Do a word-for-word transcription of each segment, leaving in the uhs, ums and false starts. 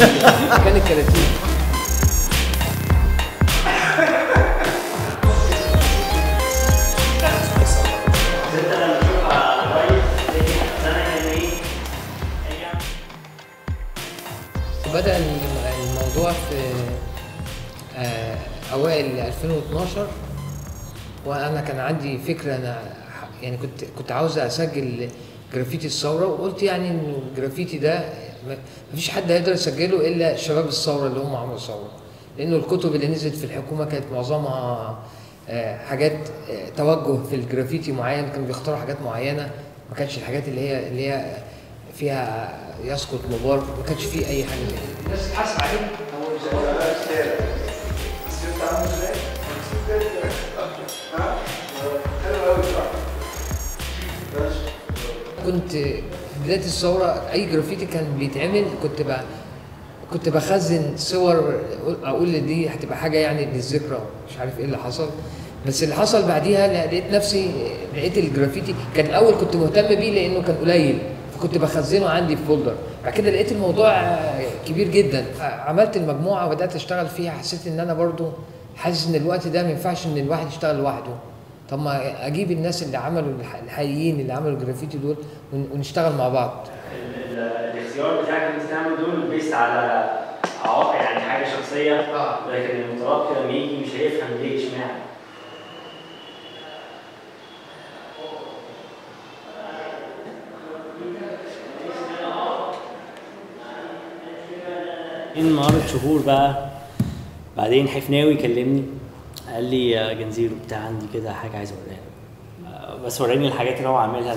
كان الكراتين. بدأ الموضوع في أوائل ألفين واثناشر، وأنا كان عندي فكرة، أنا يعني كنت كنت عاوز أسجل جرافيتي الثورة، وقلت يعني إن الجرافيتي ده مفيش حد هيقدر يسجله إلا شباب الثورة اللي هم عملوا ثورة، لأنه الكتب اللي نزلت في الحكومة كانت معظمها حاجات توجه في الجرافيتي معين، كانوا بيختاروا حاجات معينة، ما كانتش الحاجات اللي هي اللي هي فيها يسقط مبارك، ما كانش فيه أي حاجة زي كده. الناس بتحاسب عليك هو مش كنت في بداية الثورة أي جرافيتي كان بيتعمل كنت ب... كنت بخزن صور، أقول دي هتبقى حاجة يعني للذكرى، مش عارف إيه اللي حصل. بس اللي حصل بعديها لقيت نفسي لقيت الجرافيتي كان الأول كنت مهتم بيه لأنه كان قليل، كنت بخزنه عندي في فولدر. بعد كده لقيت الموضوع كبير جدا، عملت المجموعه وبدات اشتغل فيها. حسيت ان انا برضو حاسس ان الوقت ده ما ينفعش ان الواحد يشتغل لوحده، طب ما اجيب الناس اللي عملوا الحقيقيين اللي عملوا الجرافيتي دول ونشتغل مع بعض. الاختيار بتاعك اللي انت تعمل دول بيس على عواطف، يعني حاجه شخصيه، لكن المتلقي لما يجي مش هيفهم ليه اشمعنى. النهارده شهور بقى بعدين حفناوي كلمني قال لي يا جنزير وبتاع عندي كده حاجه عايز اوريها، بس وراني الحاجات اللي هو عاملها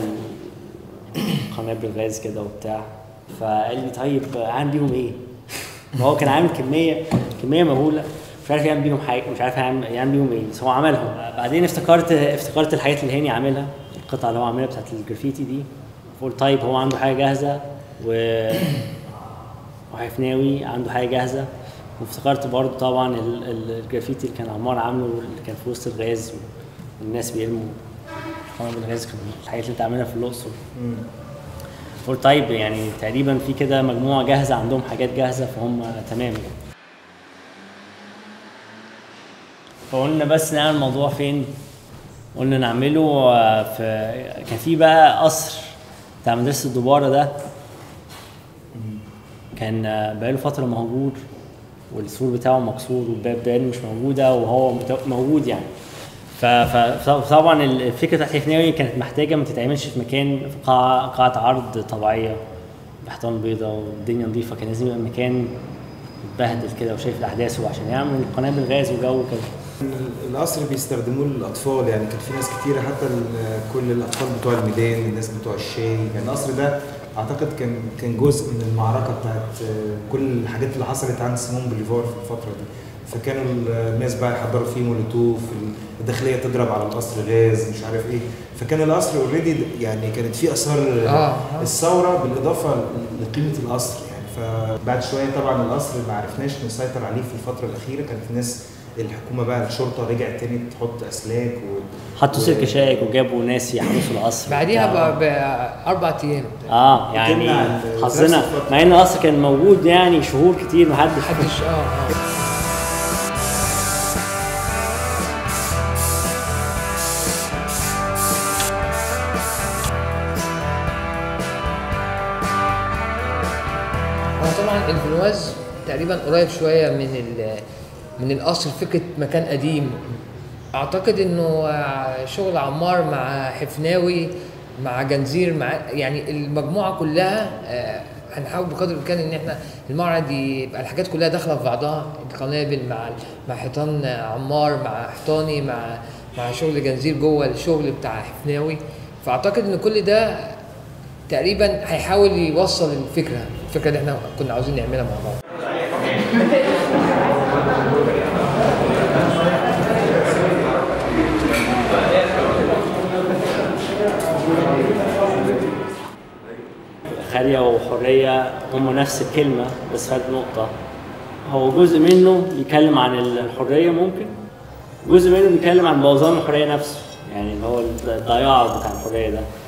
قنابل الغاز كده وبتاع. فقال لي طيب اعمل بيهم ايه؟ هو كان عامل كميه كميه مهوله، مش عارف يعمل بيهم حاجه، مش عارف يعمل بيهم ايه، بس هو عملهم. بعدين افتكرت افتكرت الحاجات اللي هاني عاملها، القطعه اللي هو عاملها بتاعت الجرافيتي دي، فقلت طيب هو عنده حاجه جاهزه و وحفناوي عنده حاجه جاهزه، وافتكرت برضه طبعا الجرافيتي اللي كان عمار عامله اللي كان في وسط الغاز والناس بيرموا قنابل الغاز، كان الحاجات اللي انت عاملها في الاقصر. قلت طيب يعني تقريبا في كده مجموعه جاهزه عندهم حاجات جاهزه، فهم تمام يعني. فقلنا بس نعمل الموضوع فين؟ قلنا نعمله في كان في بقى قصر بتاع مدرسه الدباره، ده كان بقاله فترة مهجور والسور بتاعه مكسور والباب بقاله مش موجودة وهو موجود يعني. فطبعا الفكرة بتاعت حفناوي كانت محتاجة ما تتعملش في مكان في قاعة قاعة عرض طبيعية بحيطان بيضاء والدنيا نظيفة، كان لازم يبقى مكان متبهدل كده وشايف الأحداث، وعشان يعمل قنابل غاز وجو كده. القصر بيستخدموه للأطفال، يعني كان في ناس كتيرة حتى كل الأطفال بتوع الميدان، الناس بتوع الشاي، يعني القصر ده اعتقد كان كان جزء من المعركه بتاعت كل الحاجات اللي حصلت عند سيمون بوليفار في الفتره دي، فكانوا الناس بقى يحضروا فيه مولوتوف، الداخليه تضرب على القصر غاز، مش عارف ايه، فكان القصر اوريدي يعني كانت فيه اثار الثوره بالاضافه لقيمه القصر يعني. فبعد شويه طبعا القصر ما عرفناش نسيطر عليه في الفتره الاخيره، كانت الناس الحكومه بقى الشرطه رجعت تاني تحط اسلاك و... حطوا و... سلك شائك وجابوا ناس يحرسوا القصر بعديها باربع ايام. اه يعني حظنا مع ان القصر كان موجود يعني شهور كتير ما حدش حدش اه اه طبعا البنواز تقريبا قريب شويه من ال من القصر، فكره مكان قديم. اعتقد انه شغل عمار مع حفناوي مع جنزير مع يعني المجموعه كلها هنحاول بقدر الامكان ان احنا المعرض يبقى الحاجات كلها داخله في بعضها، القنابل مع مع حيطان عمار مع حيطاني مع مع شغل جنزير جوه الشغل بتاع حفناوي. فاعتقد ان كل ده تقريبا هيحاول يوصل الفكره الفكره اللي احنا كنا عاوزين نعملها مع بعض. حرية وحرية هم نفس الكلمة بس خد نقطة، هو جزء منه بيتكلم عن الحرية ممكن، جزء منه بيتكلم عن بوظان الحرية نفسه، يعني اللي هو الضياع بتاع الحرية ده.